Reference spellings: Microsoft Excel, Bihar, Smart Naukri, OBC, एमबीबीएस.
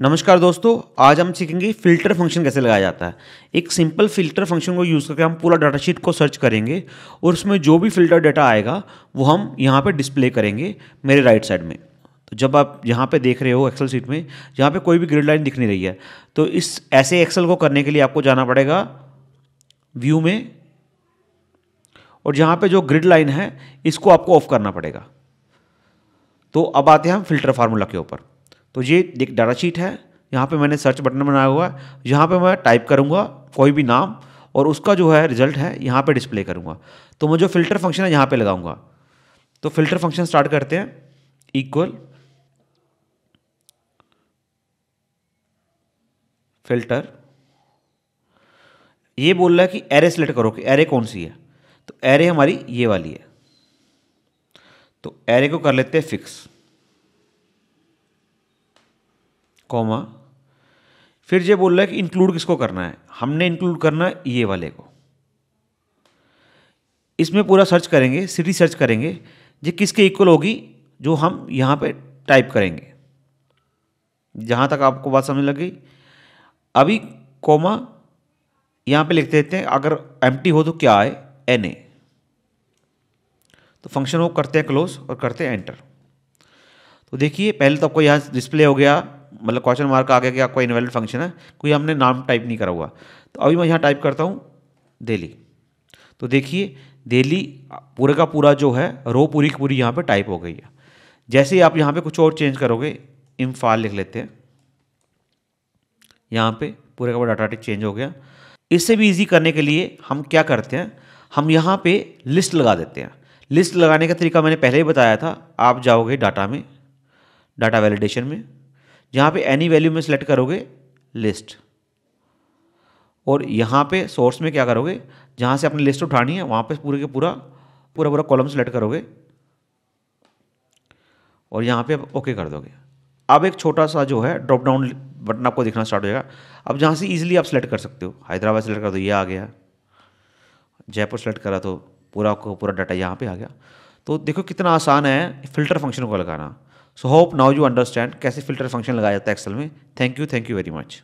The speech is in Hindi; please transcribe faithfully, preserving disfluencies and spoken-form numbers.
नमस्कार दोस्तों, आज हम सीखेंगे फ़िल्टर फंक्शन कैसे लगाया जाता है। एक सिंपल फ़िल्टर फंक्शन को यूज़ करके हम पूरा डाटा शीट को सर्च करेंगे और उसमें जो भी फ़िल्टर डाटा आएगा वो हम यहाँ पे डिस्प्ले करेंगे मेरे राइट साइड में। तो जब आप यहाँ पे देख रहे हो एक्सेल शीट में यहाँ पे कोई भी ग्रिड लाइन दिख नहीं रही है, तो इस ऐसे एक्सेल को करने के लिए आपको जाना पड़ेगा व्यू में, और यहाँ पर जो ग्रिड लाइन है इसको आपको ऑफ करना पड़ेगा। तो अब आते हैं हम फ़िल्टर फार्मूला के ऊपर। तो ये एक डाटा शीट है, यहाँ पे मैंने सर्च बटन बनाया हुआ है, यहाँ पे मैं टाइप करूँगा कोई भी नाम और उसका जो है रिजल्ट है यहाँ पे डिस्प्ले करूँगा। तो मैं जो फ़िल्टर फंक्शन है यहाँ पे लगाऊँगा। तो फ़िल्टर फंक्शन स्टार्ट करते हैं, इक्वल फ़िल्टर। ये बोल रहा है कि एरे सेलेक्ट करो कि एरे कौन सी है, तो एरे हमारी ये वाली है, तो एरे को कर लेते हैं फिक्स, कॉमा। फिर ये बोल रहा है कि इंक्लूड किसको करना है, हमने इंक्लूड करना है ये वाले को। इसमें पूरा सर्च करेंगे, सिटी सर्च करेंगे, ये किसके इक्वल होगी जो हम यहाँ पे टाइप करेंगे। जहाँ तक आपको बात समझ लग गई। अभी कॉमा यहाँ पे लिख देते हैं, अगर एम्प्टी हो तो क्या आए, एन ए। तो फंक्शन को करते हैं क्लोज और करते हैं एंटर। तो देखिए पहले तो आपको यहाँ डिस्प्ले हो गया, मतलब क्वेश्चन मार्क आ गया कि आपका इनवैलिड फंक्शन है, कोई हमने नाम टाइप नहीं करा हुआ। तो अभी मैं यहाँ टाइप करता हूँ डेली। तो देखिए डेली पूरे का पूरा जो है रो पूरी की पूरी यहाँ पे टाइप हो गई है। जैसे ही आप यहाँ पे कुछ और चेंज करोगे, इम्फाल लिख लेते हैं, यहाँ पे पूरे का पूरा डाटा चेंज हो गया। इससे भी ईजी करने के लिए हम क्या करते हैं, हम यहाँ पर लिस्ट लगा देते हैं। लिस्ट लगाने का तरीका मैंने पहले ही बताया था। आप जाओगे डाटा में, डाटा वैलिडेशन में, यहाँ पे एनी वैल्यू में सेलेक्ट करोगे लिस्ट, और यहाँ पे सोर्स में क्या करोगे, जहाँ से अपनी लिस्ट उठानी है वहाँ पे पूरे के पूरा पूरा पूरा कॉलम सेलेक्ट करोगे और यहाँ पे आप ओके कर दोगे। अब एक छोटा सा जो है ड्रॉप डाउन बटन आपको दिखना स्टार्ट हो जाएगा। अब जहाँ से इजीली आप सेलेक्ट कर सकते हो, हैदराबाद सेलेक्ट कर दो, ये आ गया। जयपुर सेलेक्ट करा तो पूरा पूरा डाटा यहाँ पर आ गया। तो देखो कितना आसान है फ़िल्टर फंक्शन को लगाना। So hope now you understand कैसे फ़िल्टर फंक्शन लगाया जाता है एक्सेल में। Thank you, thank you very much.